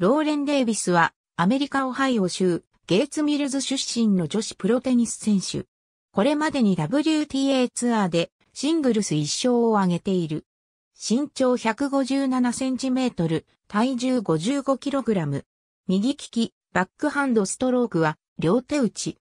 ローレン・デイビスはアメリカオハイオ州ゲーツミルズ出身の女子プロテニス選手。これまでに WTA ツアーでシングルス1勝を挙げている。身長157センチメートル、体重55キログラム。右利き、バックハンドストロークは両手打ち。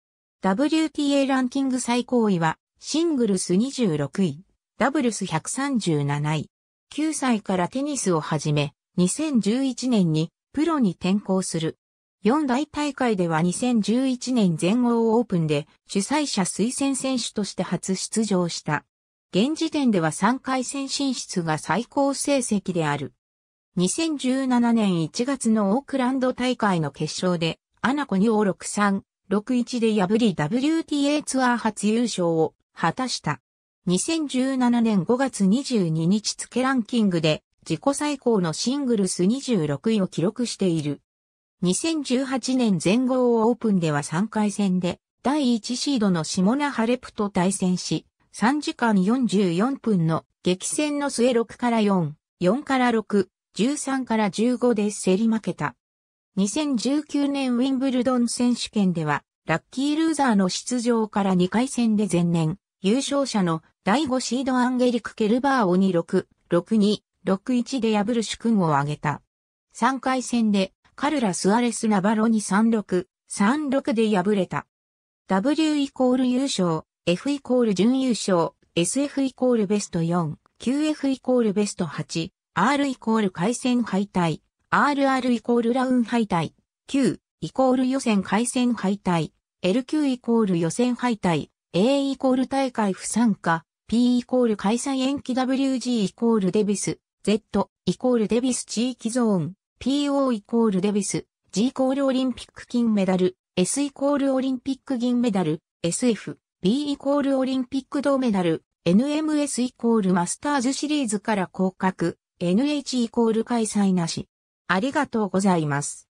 WTA ランキング最高位はシングルス26位、ダブルス137位。9歳からテニスを始め、2011年にプロに転向する。四大大会では2011年全豪オープンで主催者推薦選手として初出場した。現時点では3回戦進出が最高成績である。2017年1月のオークランド大会の決勝で、アナコに5-6、3-6-1で破り WTA ツアー初優勝を果たした。2017年5月22日付ランキングで自己最高のシングルス26位を記録している。2018年全豪オープンでは3回戦で第1シードのシモナ・ハレプと対戦し、3時間44分の激戦の末6-4、4-6、13-15で競り負けた。2019年ウィンブルドン選手権ではラッキールーザーの出場から2回戦で前年優勝者の第5シードアンゲリク・ケルバーを2-6、6-2、6-1で破る殊勲を挙げた。3回戦でカルラ・スアレス・ナバロに3-6、3-6で敗れた。W= 優勝、F= 準優勝、SF= ベスト4、QF= ベスト8、R= 回戦敗退、RR= ラウン敗退、Q= 予選回戦敗退、LQ= 予選敗退、A= 大会不参加、P= 開催延期 WG= デビス、Z= デビス地域ゾーン。PO= デビス、G= オリンピック金メダル、S= オリンピック銀メダル、SF、B= オリンピック銅メダル、NMS= マスターズシリーズから降格、NH= 開催なし。ありがとうございます。